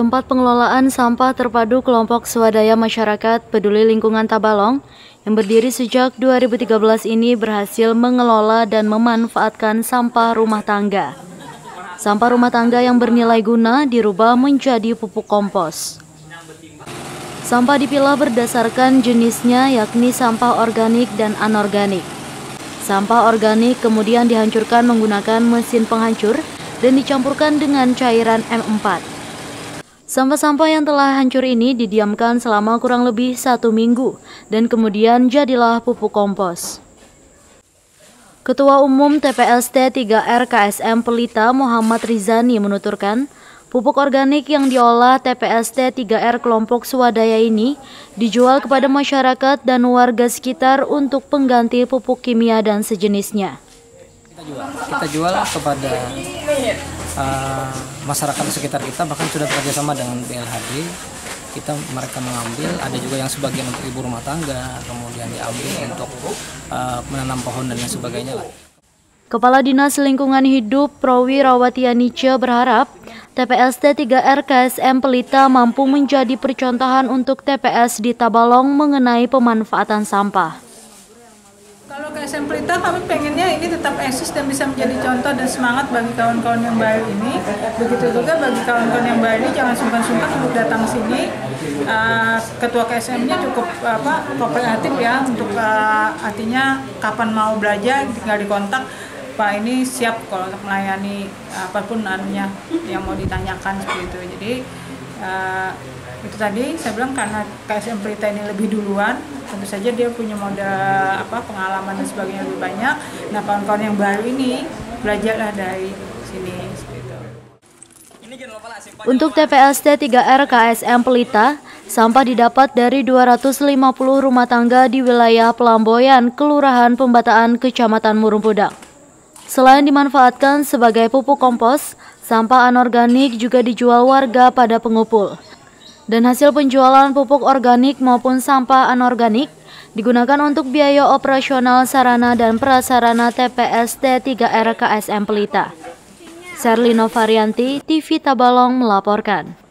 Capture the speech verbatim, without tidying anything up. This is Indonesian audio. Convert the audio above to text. Tempat pengelolaan sampah terpadu kelompok swadaya masyarakat peduli lingkungan Tabalong yang berdiri sejak dua ribu tiga belas ini berhasil mengelola dan memanfaatkan sampah rumah tangga. Sampah rumah tangga yang bernilai guna dirubah menjadi pupuk kompos. Sampah dipilah berdasarkan jenisnya, yakni sampah organik dan anorganik. Sampah organik kemudian dihancurkan menggunakan mesin penghancur dan dicampurkan dengan cairan M empat. Sampah-sampah yang telah hancur ini didiamkan selama kurang lebih satu minggu dan kemudian jadilah pupuk kompos. Ketua Umum T P S T tiga R K S M Pelita Muhammad Rizani menuturkan, pupuk organik yang diolah T P S T tiga R kelompok swadaya ini dijual kepada masyarakat dan warga sekitar untuk pengganti pupuk kimia dan sejenisnya. Kita jual, kita jual kepada uh, masyarakat sekitar kita, bahkan sudah bekerja sama dengan B L H D. Kita mereka mengambil, ada juga yang sebagian untuk ibu rumah tangga, kemudian diambil untuk uh, menanam pohon dan lain sebagainya lah. Kepala Dinas Lingkungan Hidup Prowi Rawatianice berharap T P S T tiga R K S M Pelita mampu menjadi percontohan untuk T P S di Tabalong mengenai pemanfaatan sampah. Kalau K S M Pelita, kami pengennya ini tetap eksis dan bisa menjadi contoh dan semangat bagi kawan-kawan yang baru ini. Begitu juga bagi kawan-kawan yang baru ini, jangan sungkan-sungkan untuk datang sini. Uh, ketua K S M-nya cukup apa kooperatif ya, untuk uh, artinya kapan mau belajar tinggal dikontak. Pak ini siap kalau untuk melayani apapun anunya yang mau ditanyakan seperti itu. Jadi uh, itu tadi saya bilang, karena K S M Pelita ini lebih duluan, tentu saja dia punya modal apa pengalaman dan sebagainya lebih banyak. Nah, kawan-kawan yang baru ini belajarlah dari sini. Untuk T P S T tiga R K S M Pelita, sampah didapat dari dua ratus lima puluh rumah tangga di wilayah Pelamboyan, Kelurahan Pembataan, Kecamatan Murung Pudak. Selain dimanfaatkan sebagai pupuk kompos, sampah anorganik juga dijual warga pada pengepul. Dan hasil penjualan pupuk organik maupun sampah anorganik digunakan untuk biaya operasional sarana dan prasarana T P S T tiga R K S M Pelita. Sarlino Varianti, T V Tabalong melaporkan.